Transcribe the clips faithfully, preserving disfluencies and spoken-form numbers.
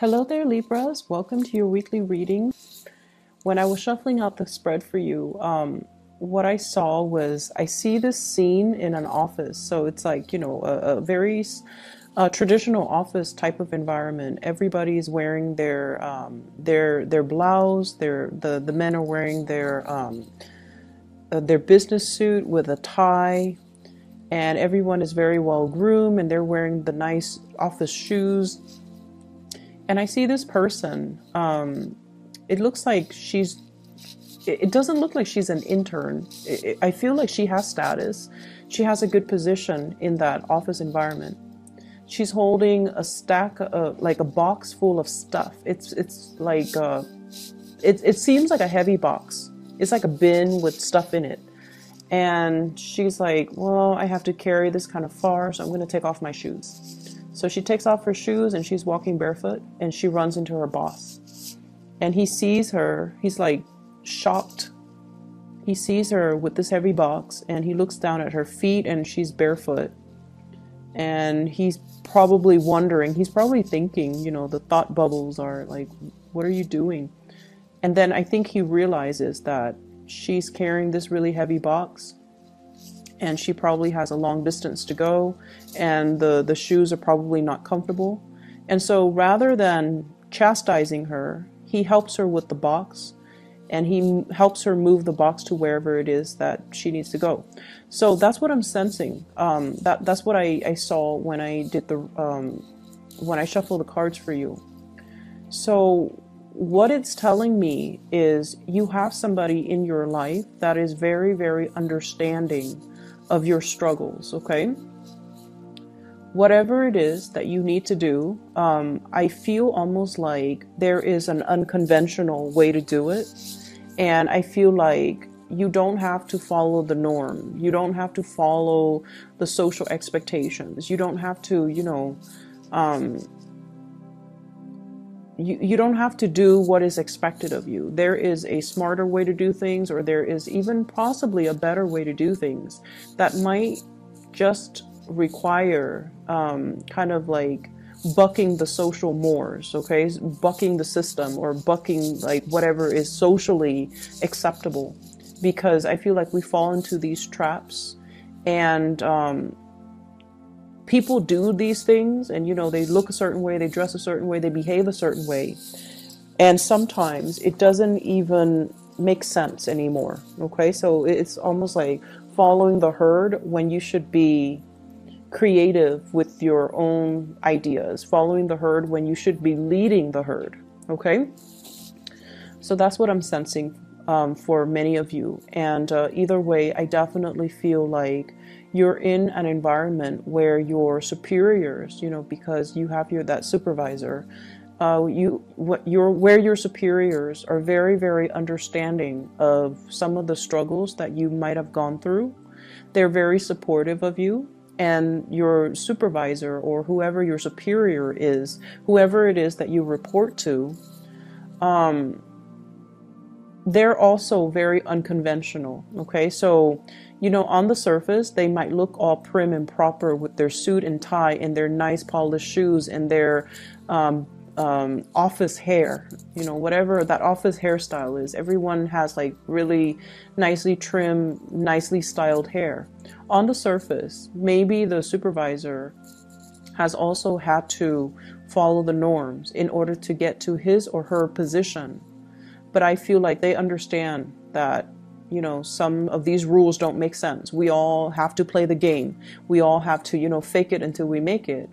Hello there, Libras. Welcome to your weekly reading. When I was shuffling out the spread for you, um, what I saw was I see this scene in an office. So it's like, you know, a, a very uh, traditional office type of environment. Everybody's wearing their um, their their blouse. Their the the men are wearing their um, uh, their business suit with a tie, and everyone is very well groomed, and they're wearing the nice office shoes. And I see this person, um, it looks like she's, it doesn't look like she's an intern. It, it, I feel like she has status. She has a good position in that office environment. She's holding a stack, of, like a box full of stuff. It's, it's like, uh, it, it seems like a heavy box. It's like a bin with stuff in it. And she's like, well, I have to carry this kind of far, so I'm going to take off my shoes. So she takes off her shoes and she's walking barefoot, and she runs into her boss, and he sees her. He's like shocked. He sees her with this heavy box, and he looks down at her feet, and she's barefoot, and he's probably wondering. He's probably thinking, you know, the thought bubbles are like, what are you doing? And then I think he realizes that she's carrying this really heavy box, and she probably has a long distance to go, and the, the shoes are probably not comfortable. And so rather than chastising her, he helps her with the box, and he helps her move the box to wherever it is that she needs to go. So that's what I'm sensing. Um, that, that's what I, I saw when I did the, um, when I shuffled the cards for you. So what it's telling me is you have somebody in your life that is very, very understanding of your struggles, okay? Whatever it is that you need to do, um, I feel almost like there is an unconventional way to do it. And I feel like you don't have to follow the norm. You don't have to follow the social expectations. You don't have to, you know, um, you, you don't have to do what is expected of you. There is a smarter way to do things, or there is even possibly a better way to do things that might just require um, kind of like bucking the social mores, okay? Bucking the system, or bucking like whatever is socially acceptable. Because I feel like we fall into these traps, and um, people do these things, and, you know, they look a certain way, they dress a certain way, they behave a certain way. And sometimes it doesn't even make sense anymore, okay? So it's almost like following the herd when you should be creative with your own ideas. Following the herd when you should be leading the herd, okay? So that's what I'm sensing um, for many of you. And uh, either way, I definitely feel like you're in an environment where your superiors, you know, because you have your that supervisor, uh, you what you're where your superiors are very, very understanding of some of the struggles that you might have gone through. They're very supportive of you, and your supervisor, or whoever your superior is, whoever it is that you report to, um, they're also very unconventional, okay? So, you know, on the surface, they might look all prim and proper with their suit and tie and their nice polished shoes and their um, um, office hair, you know, whatever that office hairstyle is. Everyone has like really nicely trimmed, nicely styled hair. On the surface, maybe the supervisor has also had to follow the norms in order to get to his or her position. But I feel like they understand that, you know, some of these rules don't make sense. We all have to play the game. We all have to, you know, fake it until we make it.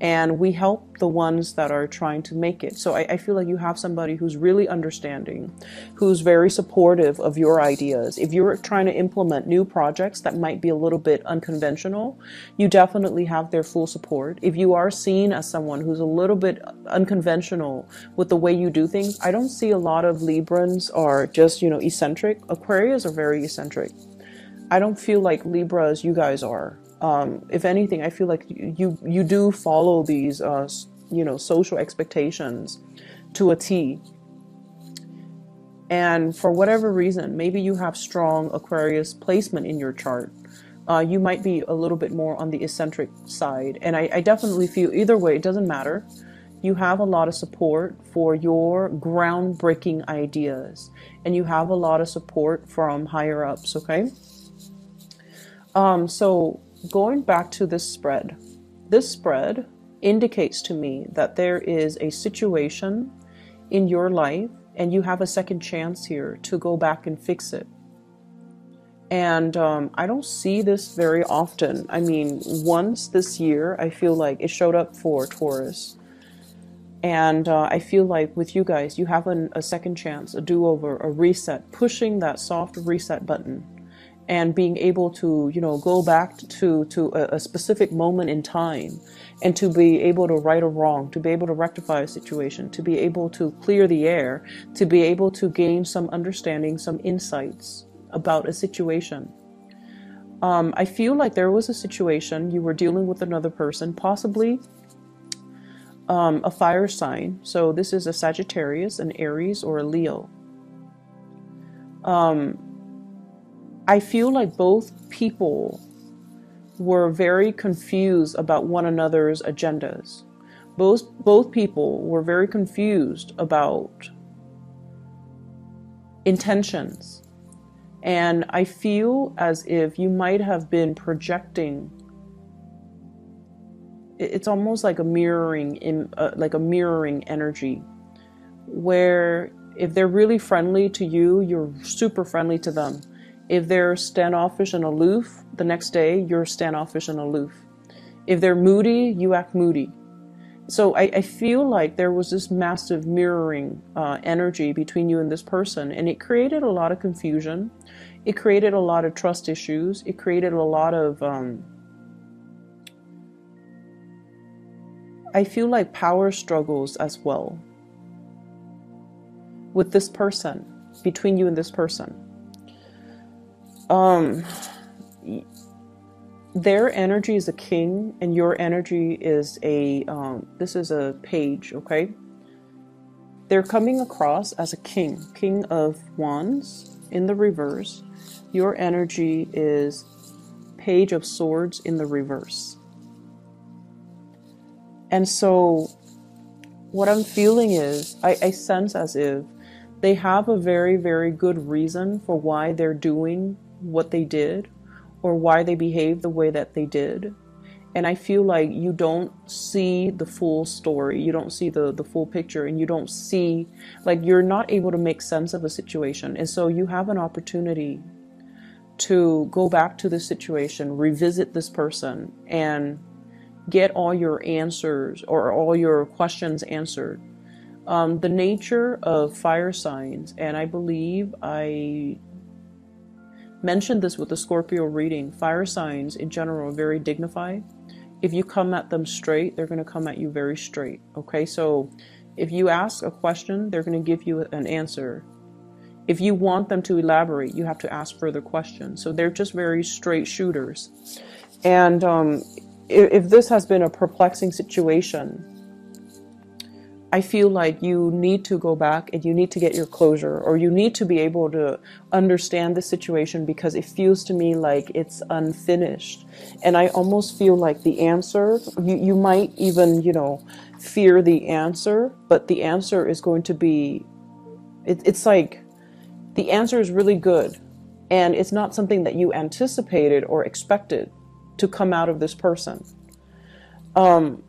And we help the ones that are trying to make it. So I, I feel like you have somebody who's really understanding, who's very supportive of your ideas. If you're trying to implement new projects that might be a little bit unconventional, you definitely have their full support. If you are seen as someone who's a little bit unconventional with the way you do things, I don't see a lot of Librans are just, you know, eccentric. Aquarius are very eccentric. I don't feel like Libras, you guys are. Um, if anything, I feel like you, you, you do follow these, uh, you know, social expectations to a T. And for whatever reason, maybe you have strong Aquarius placement in your chart. Uh, you might be a little bit more on the eccentric side. And I, I definitely feel either way, it doesn't matter. You have a lot of support for your groundbreaking ideas, and you have a lot of support from higher ups. Okay. Um, so going back to this spread, this spread indicates to me that there is a situation in your life and you have a second chance here to go back and fix it. And um, I don't see this very often. I mean, once this year, I feel like it showed up for Taurus. And uh, I feel like with you guys, you have an, a second chance, a do-over, a reset, pushing that soft reset button and being able to, you know, go back to, to a, a specific moment in time and to be able to right a wrong, to be able to rectify a situation, to be able to clear the air, to be able to gain some understanding, some insights about a situation. Um, I feel like there was a situation you were dealing with another person, possibly um, a fire sign. So this is a Sagittarius, an Aries, or a Leo. Um, I feel like both people were very confused about one another's agendas. Both, both people were very confused about intentions. And I feel as if you might have been projecting. It's almost like a mirroring, in, uh, like a mirroring energy, where if they're really friendly to you, you're super friendly to them. If they're standoffish and aloof, the next day you're standoffish and aloof. If they're moody, you act moody. So I, I feel like there was this massive mirroring uh, energy between you and this person, and it created a lot of confusion. It created a lot of trust issues. It created a lot of, um, I feel like power struggles as well with this person, between you and this person. Um, Their energy is a king, and your energy is a, um, this is a page, okay? They're coming across as a king, king of wands in the reverse. Your energy is page of swords in the reverse. And so what I'm feeling is, I, I sense as if they have a very, very good reason for why they're doing what they did, or why they behaved the way that they did. And I feel like you don't see the full story. You don't see the, the full picture, and you don't see, like you're not able to make sense of a situation. And so you have an opportunity to go back to the situation, revisit this person, and get all your answers or all your questions answered. Um, the nature of fire signs, and I believe I mentioned this with the Scorpio reading. Fire signs in general are very dignified. If you come at them straight, they're going to come at you very straight. Okay, so if you ask a question, they're going to give you an answer. If you want them to elaborate, you have to ask further questions. So they're just very straight shooters. And um, if, if this has been a perplexing situation, I feel like you need to go back and you need to get your closure, or you need to be able to understand the situation, because it feels to me like it's unfinished. And I almost feel like the answer, you, you might even, you know, fear the answer, but the answer is going to be, it, it's like the answer is really good, and it's not something that you anticipated or expected to come out of this person. Um,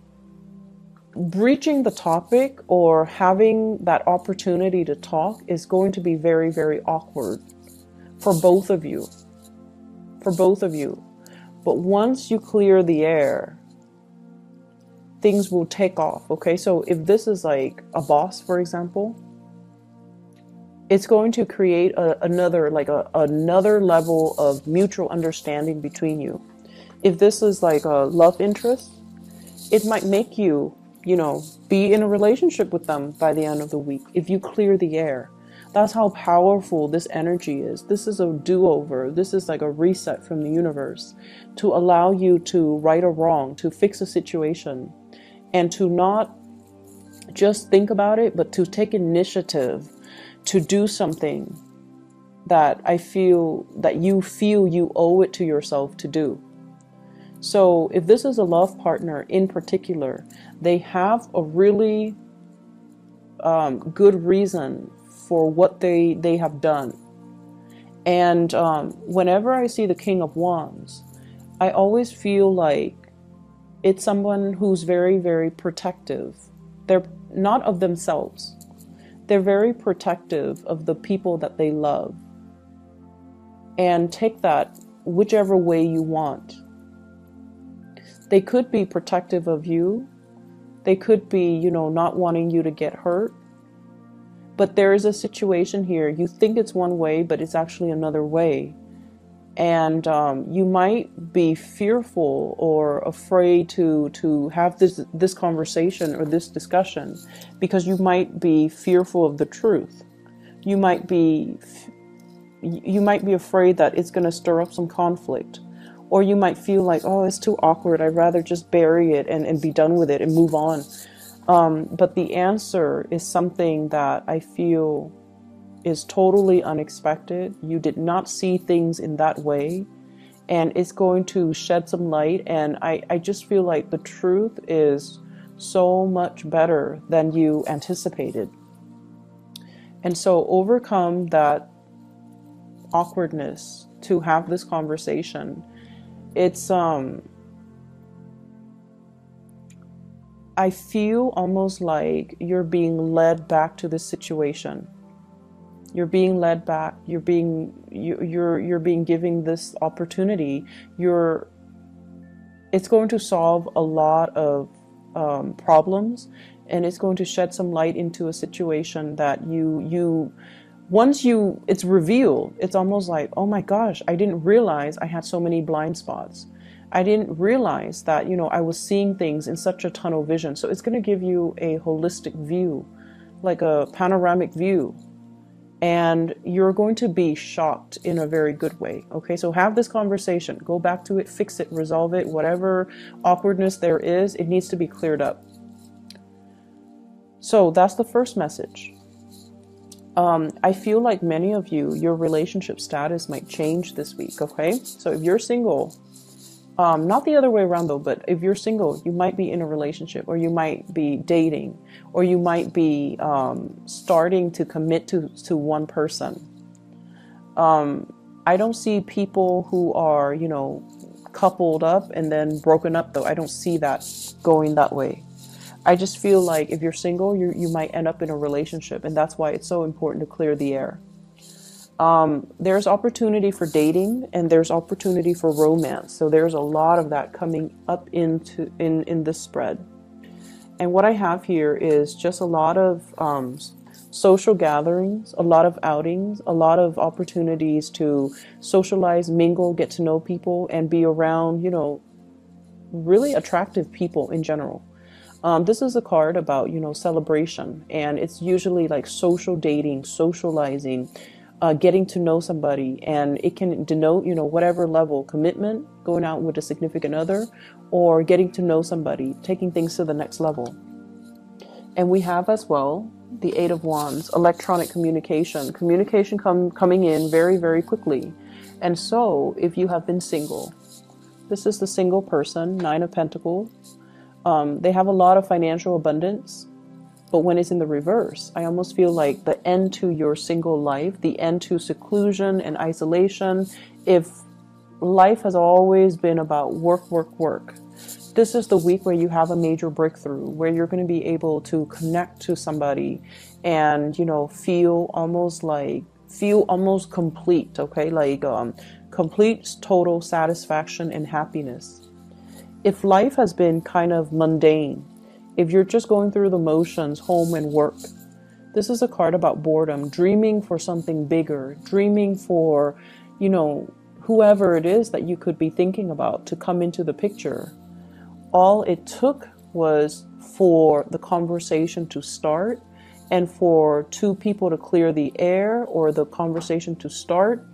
Breaching the topic or having that opportunity to talk is going to be very, very awkward for both of you, for both of you. But once you clear the air, things will take off. Okay, so if this is like a boss, for example, it's going to create a, another, like a, another level of mutual understanding between you. If this is like a love interest, it might make you, you know, be in a relationship with them by the end of the week if you clear the air. That's how powerful this energy is. This is a do-over. This is like a reset from the universe to allow you to right a wrong, to fix a situation, and to not just think about it, but to take initiative to do something that I feel that you feel you owe it to yourself to do. So if this is a love partner in particular, they have a really um, good reason for what they, they have done. And um, whenever I see the King of Wands, I always feel like it's someone who's very, very protective. They're not of themselves. They're very protective of the people that they love. And take that whichever way you want. They could be protective of you. They could be, you know, not wanting you to get hurt. But there is a situation here. You think it's one way, but it's actually another way. And um, you might be fearful or afraid to to have this this conversation or this discussion because you might be fearful of the truth. You might be you might be afraid that it's going to stir up some conflict, or you might feel like, oh, it's too awkward. I'd rather just bury it and, and be done with it and move on. Um, but the answer is something that I feel is totally unexpected. You did not see things in that way, and it's going to shed some light. And I, I just feel like the truth is so much better than you anticipated. And so overcome that awkwardness to have this conversation. It's, um, I feel almost like you're being led back to this situation. You're being led back. You're being you, you're you're being given this opportunity. You're. It's going to solve a lot of um, problems, and it's going to shed some light into a situation that you you. Once you it's revealed, it's almost like, oh my gosh, I didn't realize I had so many blind spots. I didn't realize that, you know, I was seeing things in such a tunnel vision. So it's going to give you a holistic view, like a panoramic view. And you're going to be shocked in a very good way. Okay, so have this conversation. Go back to it, fix it, resolve it. Whatever awkwardness there is, it needs to be cleared up. So that's the first message. Um, I feel like many of you, your relationship status might change this week. Okay, so if you're single, um, not the other way around though, but if you're single, you might be in a relationship, or you might be dating, or you might be um, starting to commit to, to one person. Um, I don't see people who are, you know, coupled up and then broken up though. I don't see that going that way. I just feel like if you're single, you you might end up in a relationship, and that's why it's so important to clear the air. Um, there's opportunity for dating, and there's opportunity for romance. So there's a lot of that coming up into in in this spread. And what I have here is just a lot of um, social gatherings, a lot of outings, a lot of opportunities to socialize, mingle, get to know people, and be around, you know, really attractive people in general. Um, this is a card about, you know, celebration, and it's usually like social dating, socializing, uh, getting to know somebody, and it can denote, you know, whatever level, commitment, going out with a significant other, or getting to know somebody, taking things to the next level. And we have as well the Eight of Wands, electronic communication, communication com- coming in very, very quickly. And so if you have been single, this is the single person, Nine of Pentacles. Um, they have a lot of financial abundance, but when it's in the reverse, I almost feel like the end to your single life, the end to seclusion and isolation. If life has always been about work, work, work, this is the week where you have a major breakthrough, where you're going to be able to connect to somebody and, you know, feel almost like, feel almost complete, okay? Like um, complete total satisfaction and happiness. If life has been kind of mundane, if you're just going through the motions, home and work, this is a card about boredom, dreaming for something bigger, dreaming for, you know, whoever it is that you could be thinking about to come into the picture. All it took was for the conversation to start and for two people to clear the air or the conversation to start,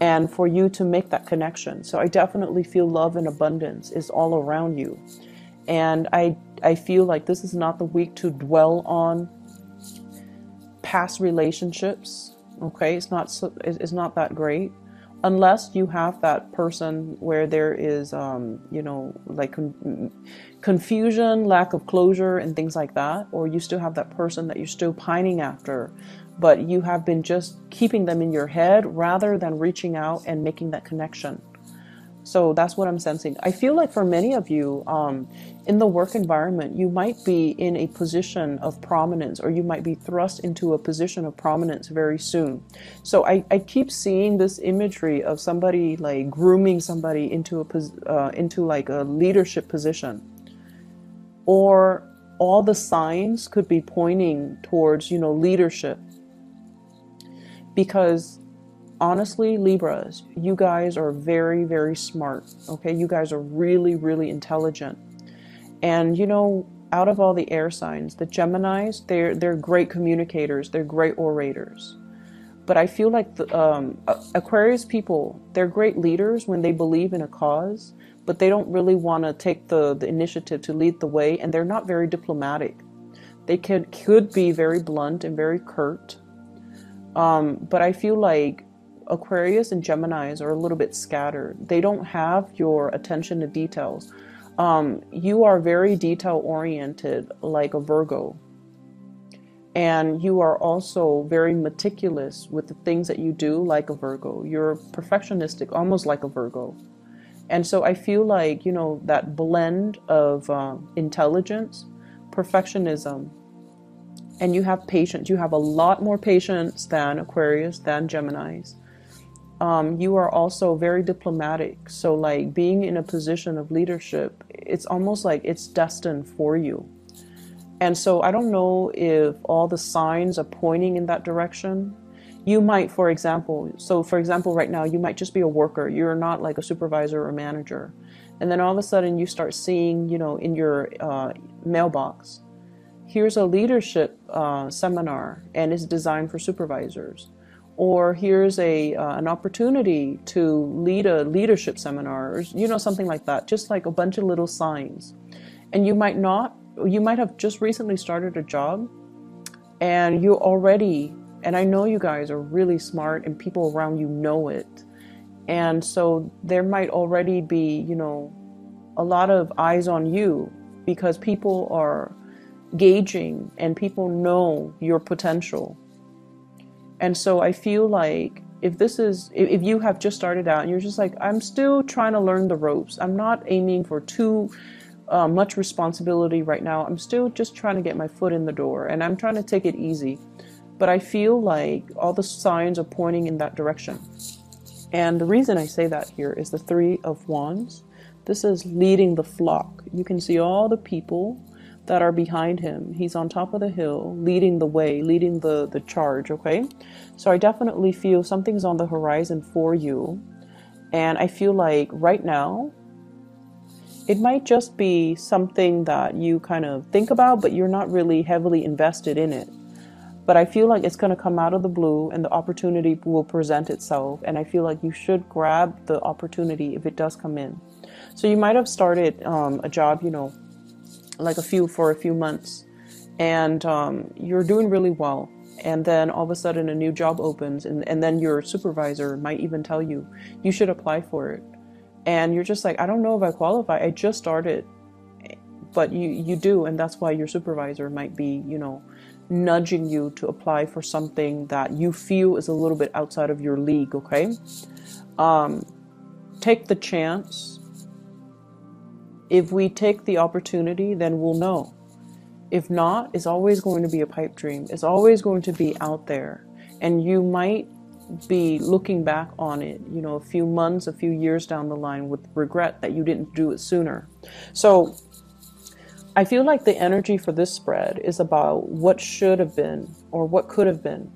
and for you to make that connection. So I definitely feel love and abundance is all around you. And I, I feel like this is not the week to dwell on past relationships. Okay, it's not, so, it's not that great. unless you have that person where there is, um, you know, like con confusion, lack of closure and things like that, or you still have that person that you're still pining after, but you have been just keeping them in your head rather than reaching out and making that connection. So that's what I'm sensing. I feel like for many of you, um, in the work environment, you might be in a position of prominence, or you might be thrust into a position of prominence very soon. So I, I keep seeing this imagery of somebody like grooming somebody into a uh, into like a leadership position, or all the signs could be pointing towards, you know, leadership. Because honestly, Libras, you guys are very, very smart, okay? You guys are really, really intelligent. And, you know, out of all the air signs, the Geminis, they're, they're great communicators. They're great orators. But I feel like the um, Aquarius people, they're great leaders when they believe in a cause, but they don't really want to take the, the initiative to lead the way, and they're not very diplomatic. They could, could be very blunt and very curt. Um, but I feel like Aquarius and Geminis are a little bit scattered. They don't have your attention to details. Um, you are very detail-oriented, like a Virgo. And you are also very meticulous with the things that you do, like a Virgo. You're perfectionistic, almost like a Virgo. And so I feel like, you know, that blend of uh, intelligence, perfectionism, and you have patience. You have a lot more patience than Aquarius, than Geminis. Um, you are also very diplomatic. So like being in a position of leadership, it's almost like it's destined for you. And so I don't know if all the signs are pointing in that direction. You might, for example, so for example, right now, you might just be a worker. You're not like a supervisor or manager. And then all of a sudden you start seeing, you know, in your uh, mailbox, here's a leadership uh, seminar and it's designed for supervisors. Or here's a, uh, an opportunity to lead a leadership seminar, or, you know, something like that, just like a bunch of little signs. And you might not, you might have just recently started a job and you already, and I know you guys are really smart and people around you know it. And so there might already be, you know, a lot of eyes on you because people are gauging and people know your potential. And so I feel like if this is, if you have just started out and you're just like, I'm still trying to learn the ropes. I'm not aiming for too uh, much responsibility right now. I'm still just trying to get my foot in the door and I'm trying to take it easy. But I feel like all the signs are pointing in that direction. And the reason I say that here is the Three of Wands. This is leading the flock. You can see all the people that are behind him. He's on top of the hill, leading the way, leading the, the charge, okay? So I definitely feel something's on the horizon for you. And I feel like right now, it might just be something that you kind of think about, but you're not really heavily invested in it. But I feel like it's going to come out of the blue and the opportunity will present itself. And I feel like you should grab the opportunity if it does come in. So you might have started um, a job, you know, like a few for a few months and um, you're doing really well. And then all of a sudden a new job opens and, and then your supervisor might even tell you, you should apply for it. And you're just like, I don't know if I qualify. I just started, but you, you do. And that's why your supervisor might be, you know, nudging you to apply for something that you feel is a little bit outside of your league, okay? Um, take the chance. If we take the opportunity, then we'll know. If not, it's always going to be a pipe dream. It's always going to be out there. And you might be looking back on it, you know, a few months, a few years down the line with regret that you didn't do it sooner. So I feel like the energy for this spread is about what should have been or what could have been,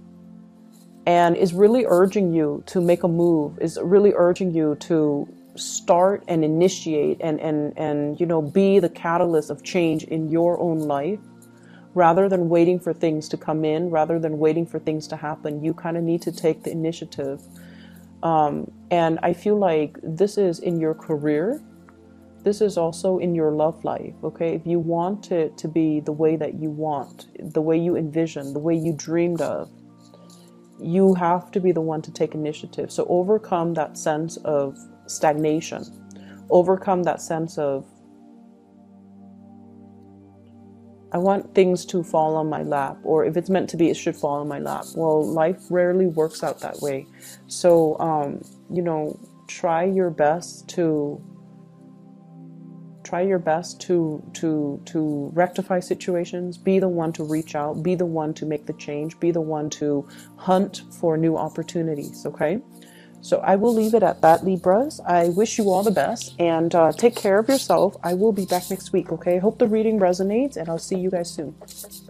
and is really urging you to make a move, is really urging you to start and initiate and, and, and, you know, be the catalyst of change in your own life rather than waiting for things to come in, rather than waiting for things to happen. You kind of need to take the initiative. Um, and I feel like this is in your career. This is also in your love life, okay? If you want it to be the way that you want, the way you envision, the way you dreamed of, you have to be the one to take initiative. So overcome that sense of stagnation, overcome that sense of, I want things to fall on my lap, or if it's meant to be, it should fall on my lap. Well, life rarely works out that way. So, um, you know, try your best to try your best to, to, to rectify situations, be the one to reach out, be the one to make the change, be the one to hunt for new opportunities. Okay. So I will leave it at that, Libras. I wish you all the best, and uh, take care of yourself. I will be back next week, okay? Hope the reading resonates, and I'll see you guys soon.